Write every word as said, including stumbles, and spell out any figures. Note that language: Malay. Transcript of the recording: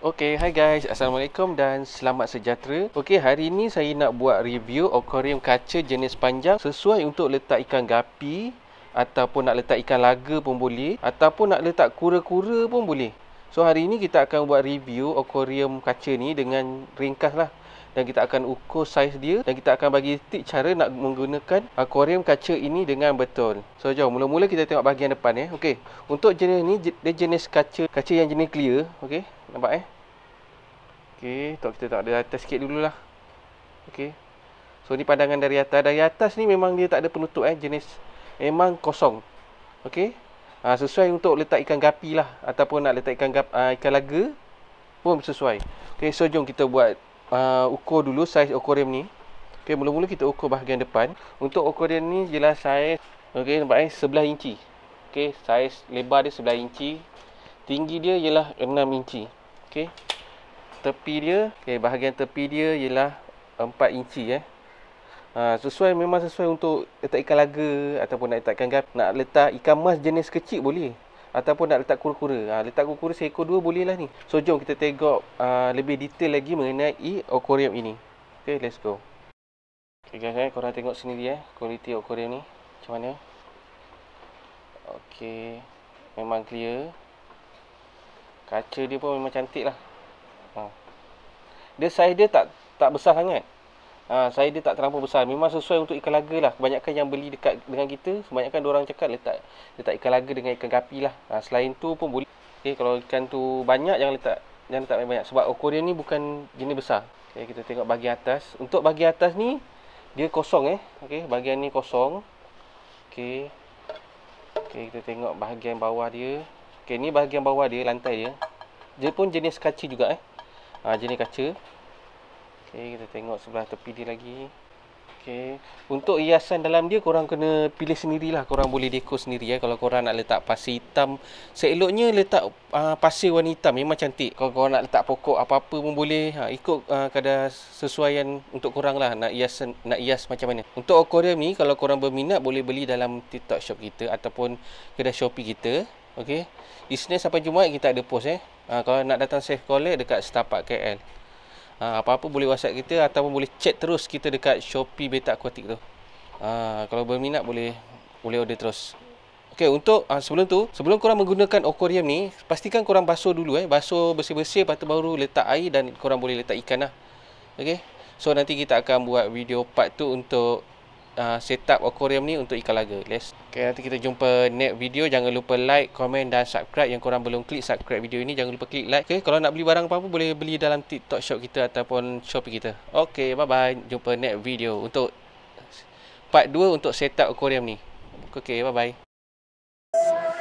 Okey, hi guys. Assalamualaikum dan selamat sejahtera. Okey, hari ini saya nak buat review akuarium kaca jenis panjang sesuai untuk letak ikan gapi ataupun nak letak ikan laga pun boleh ataupun nak letak kura-kura pun boleh. So hari ini kita akan buat review akuarium kaca ni dengan ringkas lah, dan kita akan ukur saiz dia dan kita akan bagi tip cara nak menggunakan akuarium kaca ini dengan betul. So jom, mula-mula kita tengok bahagian depan ya. Okey, untuk jenis ni dia jenis kaca kaca yang jenis clear. Okey, nampak eh? Okey, tengok kita tengok dari atas sikit dululah. Okey. So ni pandangan dari atas. Dari atas ni memang dia tak ada penutup eh, jenis memang kosong. Okey. Ha, sesuai untuk letak ikan gapi lah ataupun nak letak ikan gap, uh, ikan laga pun sesuai. Okey, so jom kita buat Uh, ukur dulu saiz akuarium ni. Okey, mula-mula kita ukur bahagian depan. Untuk akuarium ni jelas saiz, okey, nampak eh, sebelas inci. Okey, saiz lebar dia sebelas inci. Tinggi dia ialah enam inci. Okey. Tepi dia, okey, bahagian tepi dia ialah empat inci eh. Ha, sesuai, memang sesuai untuk letak ikan laga ataupun nak letak ikan gap, nak letak ikan mas jenis kecil boleh ataupun nak letak kura-kura. Ha, letak kura-kura seekor dua boleh lah ni. So jom kita tengok uh, lebih detail lagi mengenai akuarium ini. Okay, let's go. Okay guys, eh, korang tengok sendiri eh, kualiti akuarium ni macam mana. Okay, memang clear. Kaca dia pun memang cantik lah. Ha. Dia saiz dia tak tak besar sangat. Ha, saiz dia tak terlampau besar. Memang sesuai untuk ikan laga lah. Kebanyakan yang beli dekat dengan kita, kebanyakan diorang cakap letak letak ikan laga dengan ikan gapi lah. Ha, selain tu pun boleh. Okay, kalau ikan tu banyak, jangan letak jangan letak banyak-banyak. Sebab akuarium ni bukan jenis besar. Okay, kita tengok bahagian atas. Untuk bahagian atas ni, dia kosong eh. Okay, bahagian ni kosong. Okay. Okay, kita tengok bahagian bawah dia. Okay, ni bahagian bawah dia, lantai dia. Dia pun jenis kaca juga eh. Ha, jenis kaca. Okay, kita tengok sebelah tepi dia lagi. Okay, untuk hiasan dalam dia korang kena pilih sendirilah. Korang boleh dekor sendiri eh. Kalau korang nak letak pasir hitam, seeloknya letak uh, pasir warna hitam, memang cantik. Kalau korang nak letak pokok apa-apa pun boleh. Ha, ikut uh, kadar sesuaian untuk korang lah, nak hiasan, nak hias macam mana. Untuk akuarium ni, kalau korang berminat boleh beli dalam TikTok Shop kita ataupun kedai Shopee kita. Okay, Isnin sampai Jumaat kita ada post eh. Ha, kalau nak datang save collect dekat Setapak K L. Apa-apa boleh WhatsApp kita ataupun boleh chat terus kita dekat Shopee Beta Aquatic tu. Ha, kalau berminat boleh boleh order terus. Okey, untuk ha, sebelum tu, sebelum korang menggunakan akuarium ni, pastikan korang basuh dulu eh. Basuh bersih-bersih, lepas tu baru letak air dan korang boleh letak ikan lah. Okey. So nanti kita akan buat video part tu untuk uh, set up akuarium ni untuk ikan laga. Let's. Okey, nanti kita jumpa next video. Jangan lupa like, komen dan subscribe. Yang korang belum klik subscribe video ini, jangan lupa klik like. Okey, kalau nak beli barang apa-apa boleh beli dalam TikTok Shop kita ataupun Shopee kita. Okey, bye bye. Jumpa next video untuk part dua untuk set up akuarium ni. Okey, bye bye.